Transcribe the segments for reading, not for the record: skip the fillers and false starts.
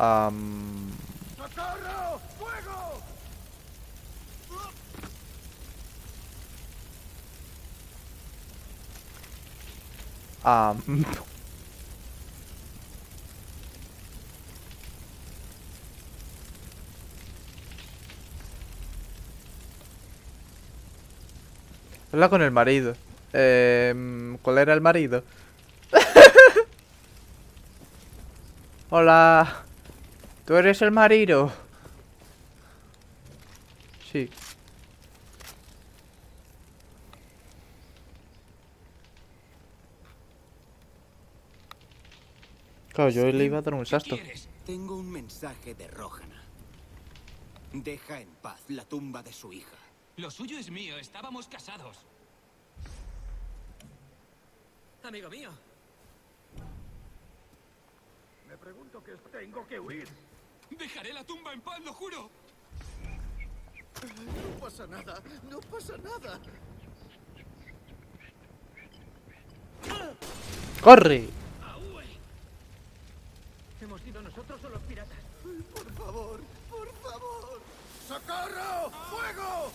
¡Socorro! ¡Fuego! Habla con el marido. ¿Cuál era el marido? Hola. ¿Tú eres el marido? Sí. Claro, yo le iba a dar un sasto. Tengo un mensaje de Rojana. Deja en paz la tumba de su hija. Lo suyo es mío, estábamos casados. Amigo mío. Me pregunto qué tengo que huir. Dejaré la tumba en paz, lo juro. No pasa nada, no pasa nada. ¡Corre! ¿Hemos sido nosotros o los piratas? Por favor, por favor. ¡Socorro! ¡Fuego!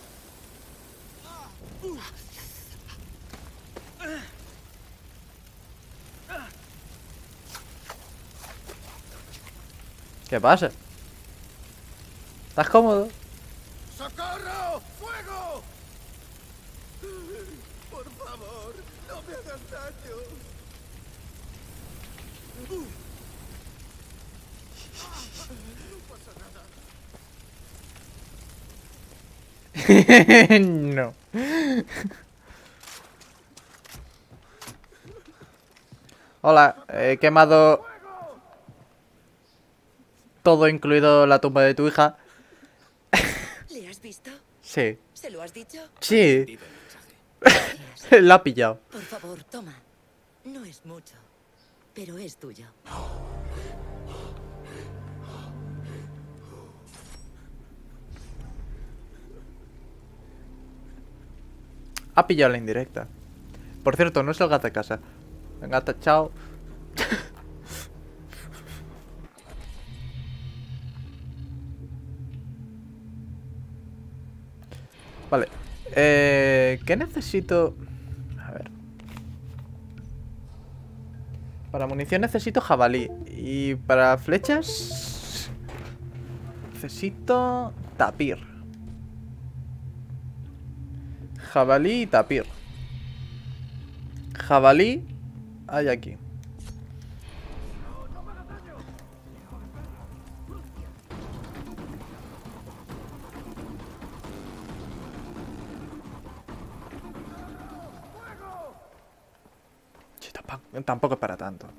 ¿Qué pasa? ¿Estás cómodo? ¡Socorro! ¡Fuego! Por favor, no me hagas daño. No. Hola, he quemado todo, incluido la tumba de tu hija. ¿Le has visto? Sí. ¿Se lo has dicho? Sí. La ha pillado. Por favor, toma. No es mucho, pero es tuyo. Ha pillado la indirecta. Por cierto, no salgas de casa. Venga, chao. Vale. ¿Qué necesito? A ver. Para munición necesito jabalí. Y para flechas necesito tapir. Jabalí y tapir. Jabalí hay aquí. Sí, tampoco es para tanto.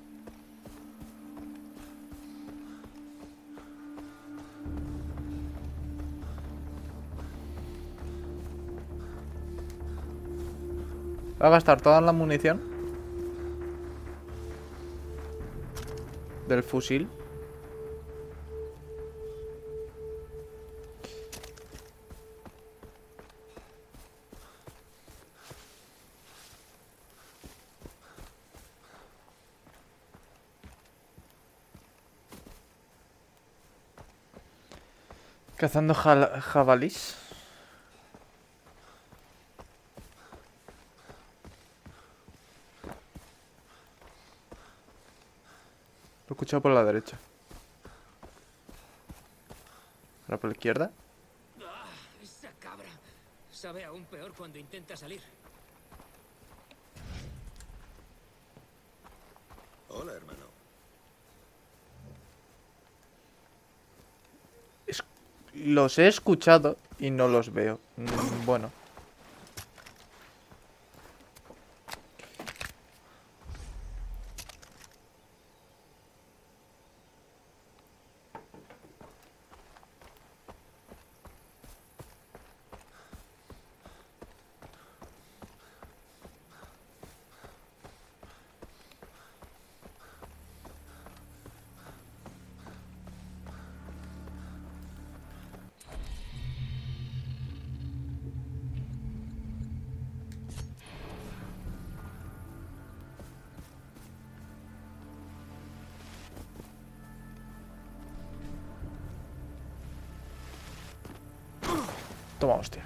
Voy a gastar toda la munición del fusil. Cazando jabalís. Escuchado por la derecha. Ahora por la izquierda. Ah, esa cabra sabe aún peor cuando intenta salir. Hola, hermano. Los he escuchado y no los veo. Bueno. Toma, hostia.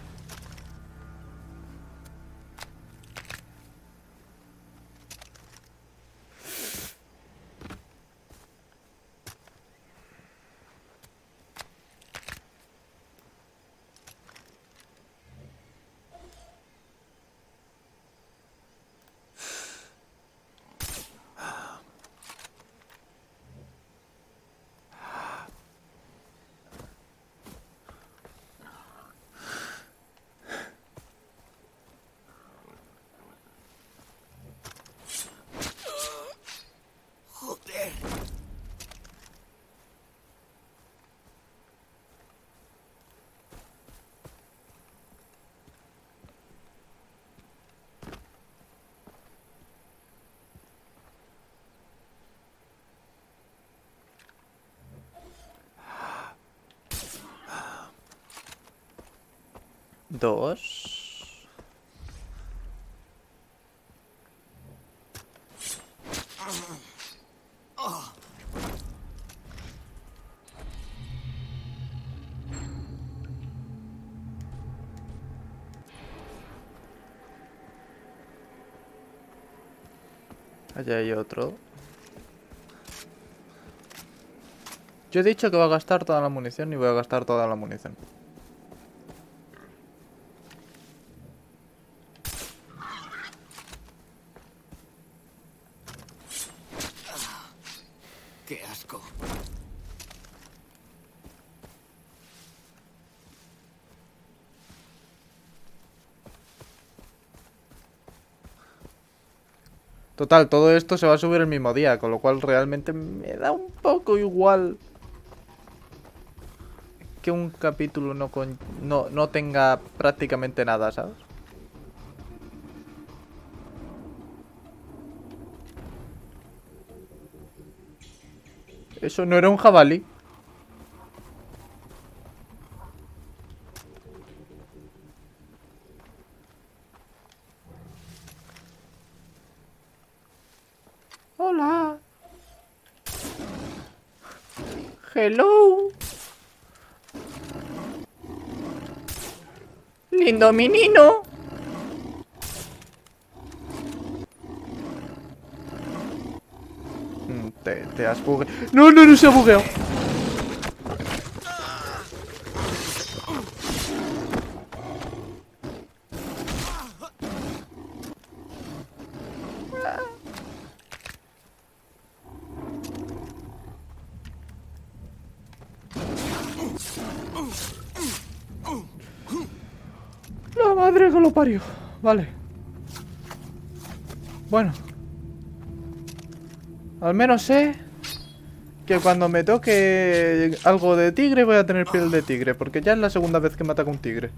Dos. Allá hay otro. Yo he dicho que voy a gastar toda la munición y voy a gastar toda la munición. Total, todo esto se va a subir el mismo día, con lo cual realmente me da un poco igual que un capítulo no tenga prácticamente nada, ¿sabes? Eso no era un jabalí. Hello. Lindo menino. Te has bugueado. No se ha bugueado. La madre que lo parió. Vale. Bueno. Al menos sé que cuando me toque algo de tigre voy a tener piel de tigre, porque ya es la segunda vez que me ataca un tigre.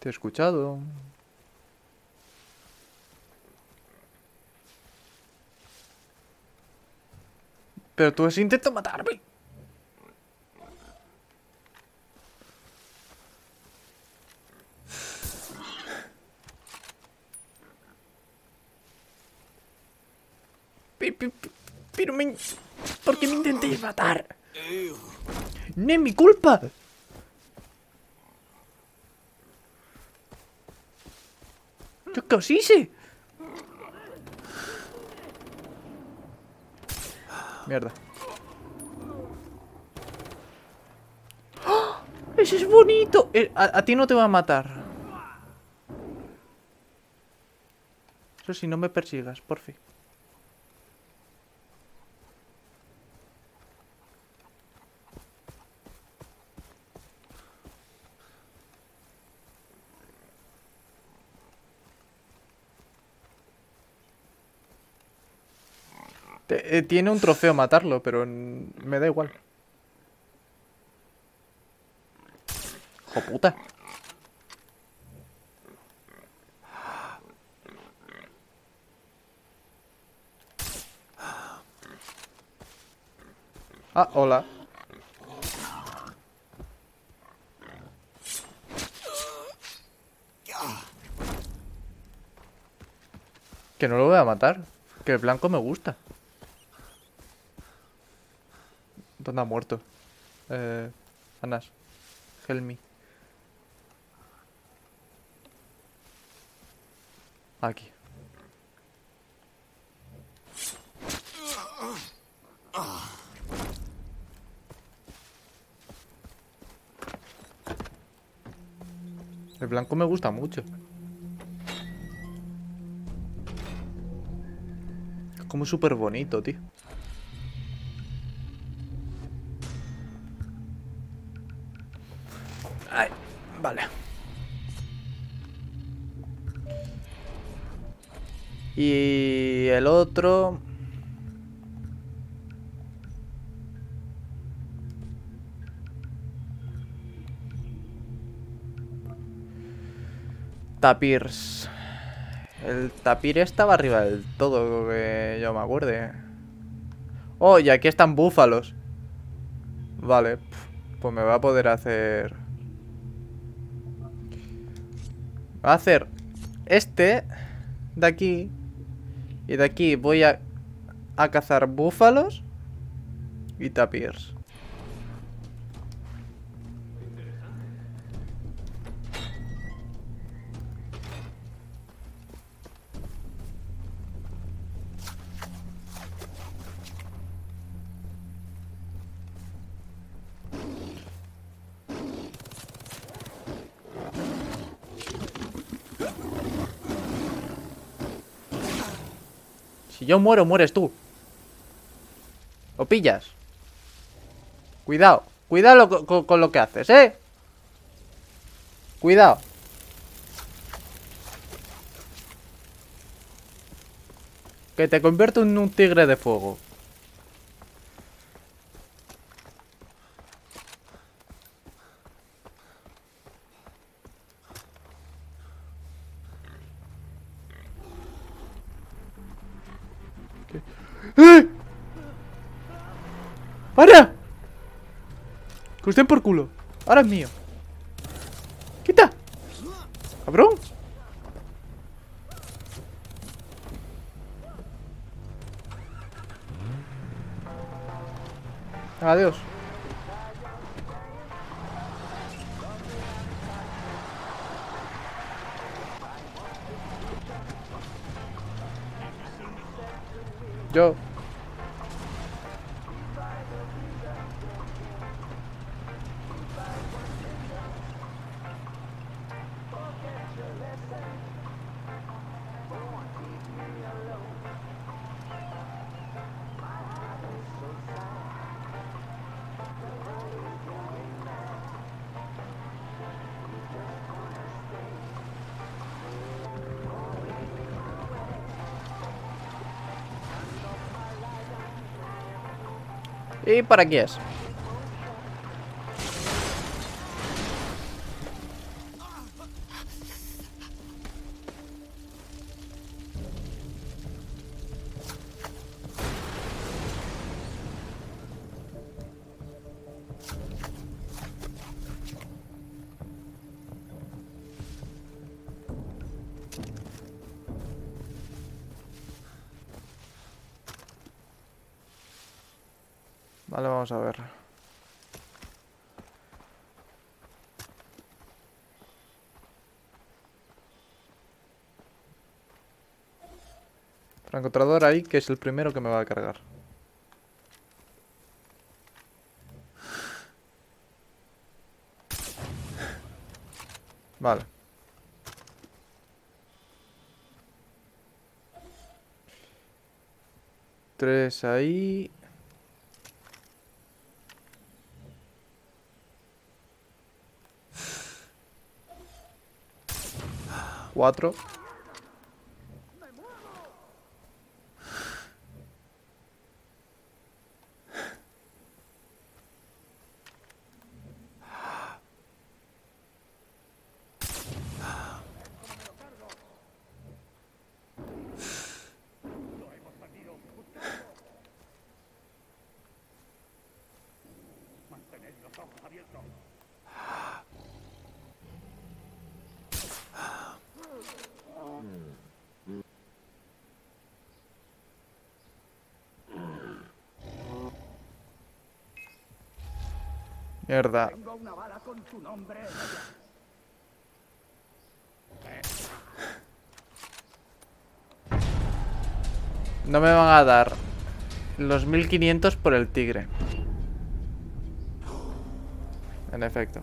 Te he escuchado. Pero tú has intentado matarme. Pero me... ¿Por qué me intentéis matar? ¡No es mi culpa! ¿Yo qué os hice? Mierda. ¡Oh! ¡Ese es bonito! A ti no te va a matar. Eso sí, no me persigas, por fin. Tiene un trofeo matarlo, pero me da igual. ¡Joputa! Ah, hola. Que no lo voy a matar. Que el blanco me gusta. ¿Dónde ha muerto? Anas Helmy. Aquí. El blanco me gusta mucho. Es como súper bonito, tío. Ay, vale. Y el otro... Tapirs. El tapir estaba arriba del todo, que yo me acuerde. Oh, y aquí están búfalos. Vale, pues me va a poder hacer... Va a hacer este de aquí. Y de aquí voy a cazar búfalos y tapirs. Si yo muero, mueres tú. O pillas. Cuidado. Cuidado con lo que haces, ¿eh? Cuidado. Que te convierto en un tigre de fuego. ¡Para! ¡Que os den por culo! ¡Ahora es mío! ¡Quita! ¡Cabrón! Adiós. Yo... ¿Y para qué es? Vale, vamos a ver. Francotirador ahí, que es el primero que me va a cargar. Vale. Tres ahí... Cuatro. Mantened los ojos abiertos. Mierda. Tengo una bala con tu nombre. No me van a dar los 1500 por el tigre. En efecto.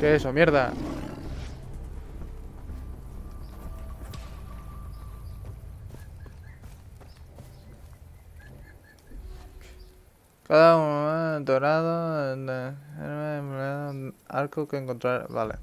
¿Qué es eso? ¡Mierda! Cada uno dorado, arco que encontrar, vale.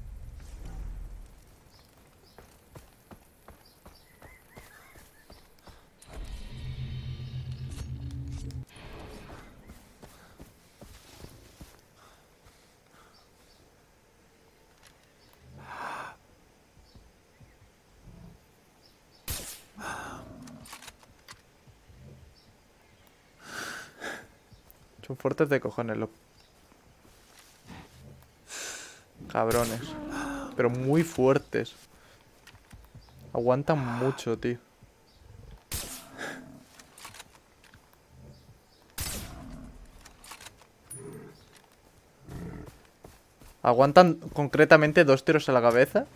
Son fuertes de cojones los cabrones. Pero muy fuertes. Aguantan mucho, tío. Aguantan concretamente 2 tiros a la cabeza.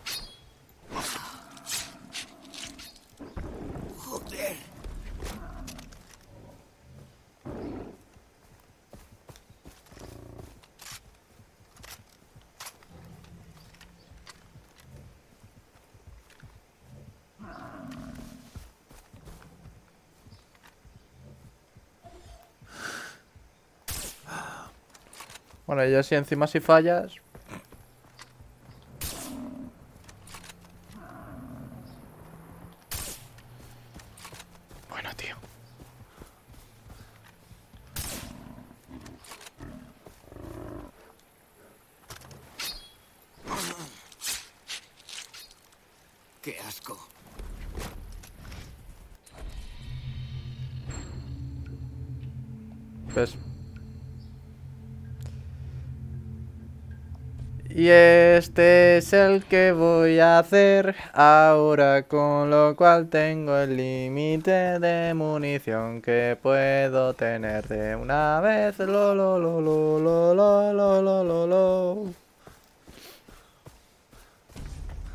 Bueno, ya si encima si fallas... Bueno, tío. Qué asco. ¿Ves? Y este es el que voy a hacer ahora, con lo cual tengo el límite de munición que puedo tener de una vez.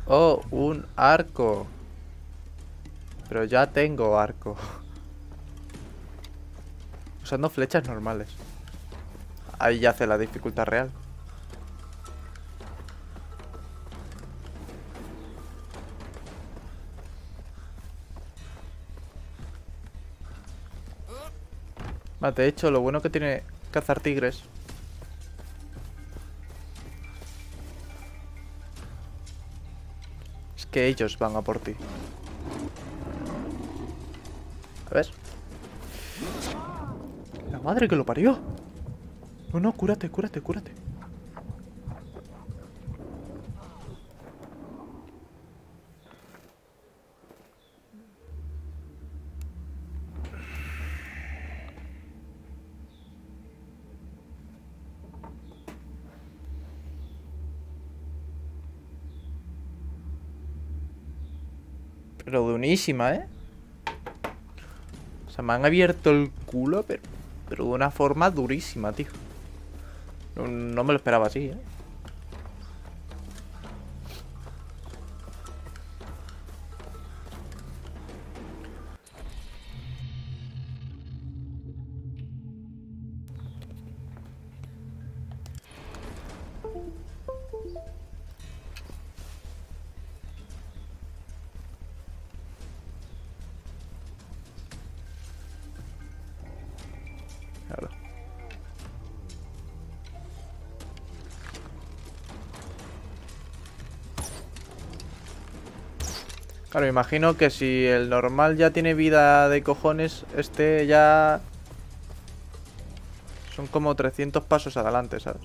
Oh, un arco. Pero ya tengo arco. Usando flechas normales. Ahí ya hace la dificultad real. De hecho, lo bueno que tiene cazar tigres. Es que ellos van a por ti. A ver. La madre que lo parió. No, no, cúrate, cúrate, cúrate. Pero durísima, ¿eh? O sea, me han abierto el culo, pero de una forma durísima, tío. No, no me lo esperaba así, ¿eh? Claro, me imagino que si el normal ya tiene vida de cojones, este ya... Son como 300 pasos adelante, ¿sabes?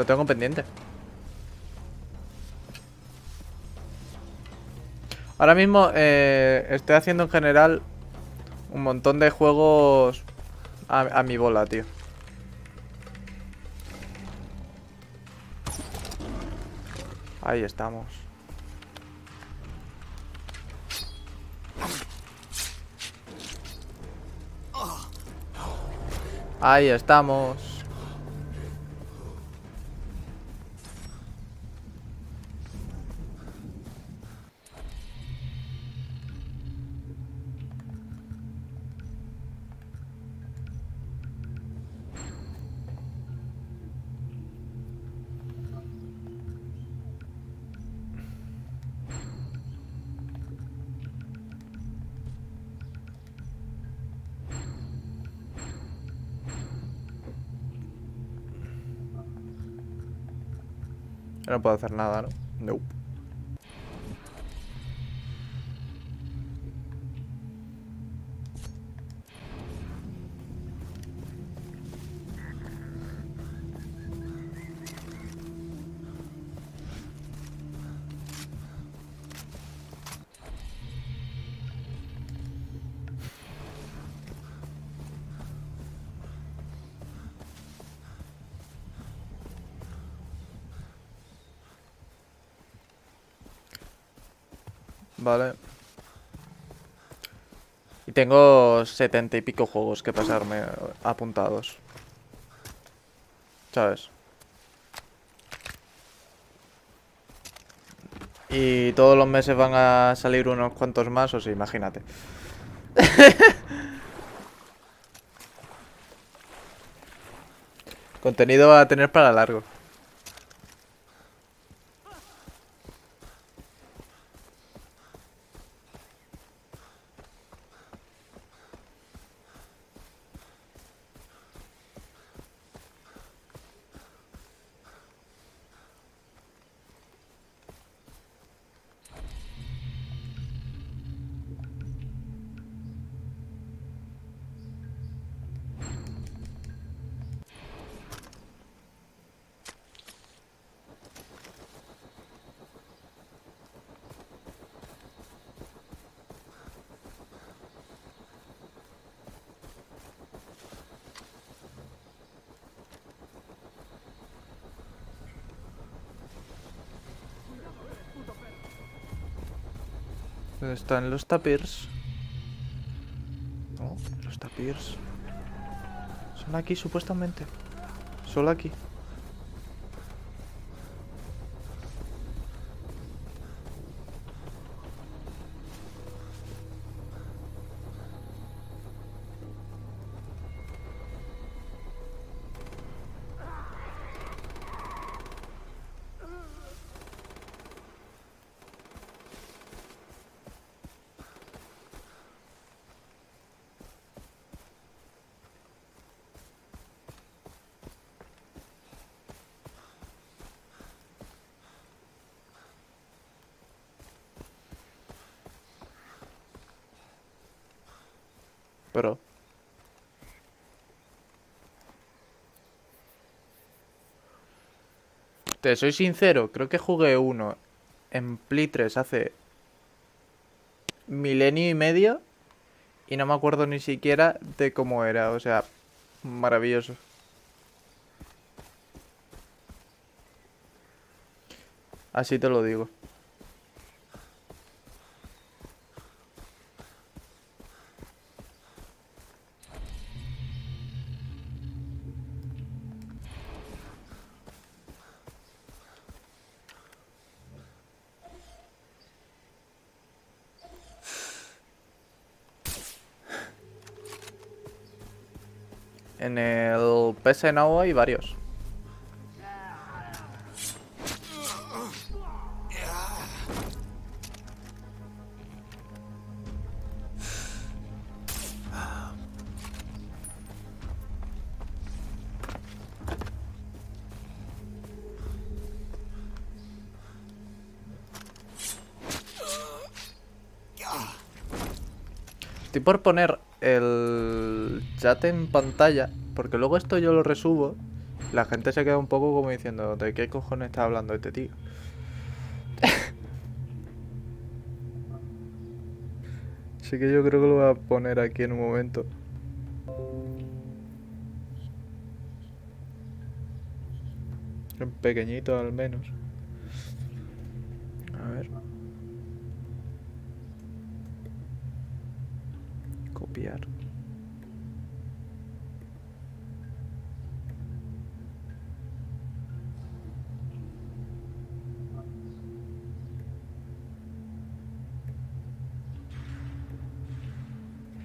Lo tengo pendiente. Ahora mismo estoy haciendo en general un montón de juegos a mi bola, tío. Ahí estamos. Ahí estamos. No puedo hacer nada, ¿no? No. Vale. Y tengo 70 y pico juegos que pasarme apuntados, ¿sabes? Y todos los meses van a salir unos cuantos más, o sí, imagínate. Contenido va a tener para largo. ¿Dónde están los tapirs? No, los tapirs son aquí supuestamente. Solo aquí. Pero te soy sincero, creo que jugué uno en Play 3 hace milenio y medio y no me acuerdo ni siquiera de cómo era, o sea, maravilloso. Así te lo digo. En el PS Now hay varios. Estoy por poner el chat en pantalla, porque luego esto yo lo resubo la gente se queda un poco como diciendo, ¿de qué cojones está hablando este tío? Así que yo creo que lo voy a poner aquí en un momento. En pequeñito al menos. A ver. Copiar.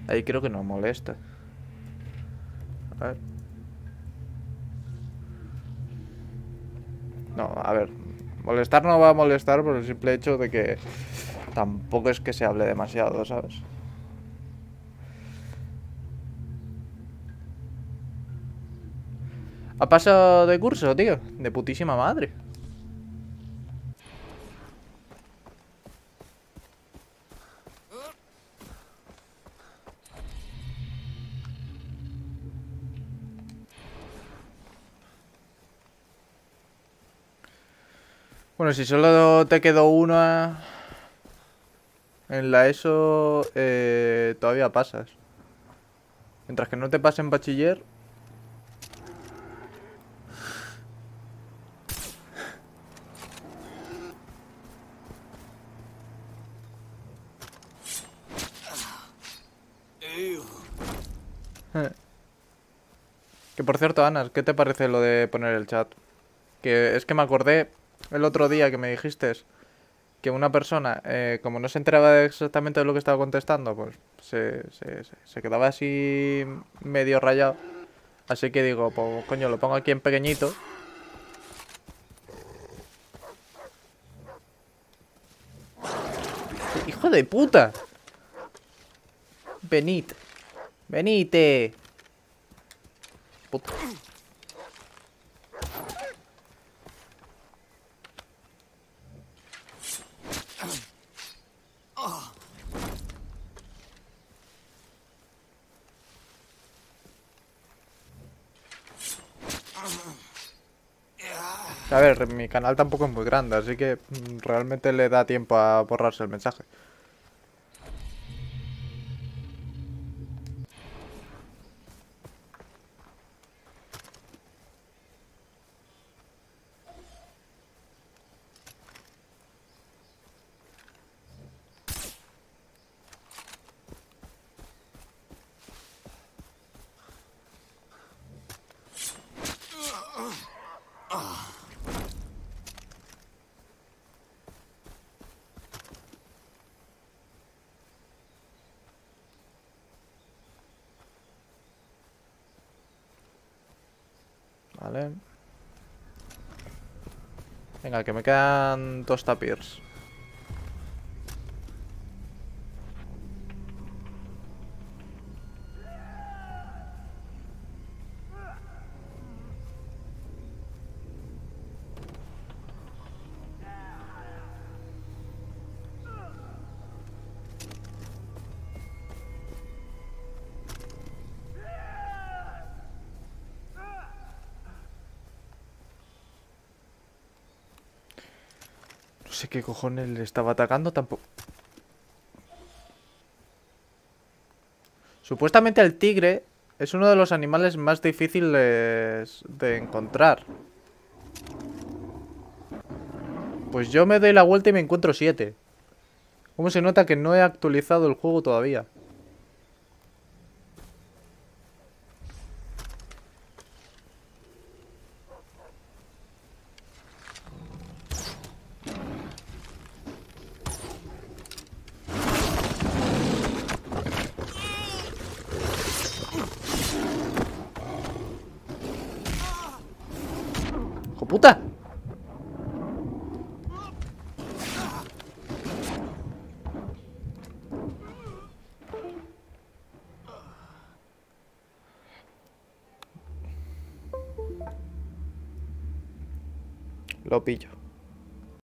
Ahí creo que no molesta. A ver. No, a ver. Molestar no va a molestar por el simple hecho de que tampoco es que se hable demasiado, ¿sabes? Ha pasado de curso, tío. De putísima madre. Bueno, si solo te quedó una en la ESO, todavía pasas. Mientras que no te pasen bachiller. Que por cierto, Anas, ¿qué te parece lo de poner el chat? Que es que me acordé... el otro día que me dijiste que una persona, como no se enteraba exactamente de lo que estaba contestando, pues se quedaba así medio rayado. Así que digo, pues coño, lo pongo aquí en pequeñito. ¡Hijo de puta! Venid. Venite. Puta. A ver, mi canal tampoco es muy grande, así que realmente le da tiempo a borrarse el mensaje. Vale. Venga, que me quedan 2 tapirs. No sé qué cojones le estaba atacando tampoco. Supuestamente el tigre es uno de los animales más difíciles de encontrar. Pues yo me doy la vuelta y me encuentro 7. ¿Cómo se nota que no he actualizado el juego todavía? ¡Puta! Lo pillo.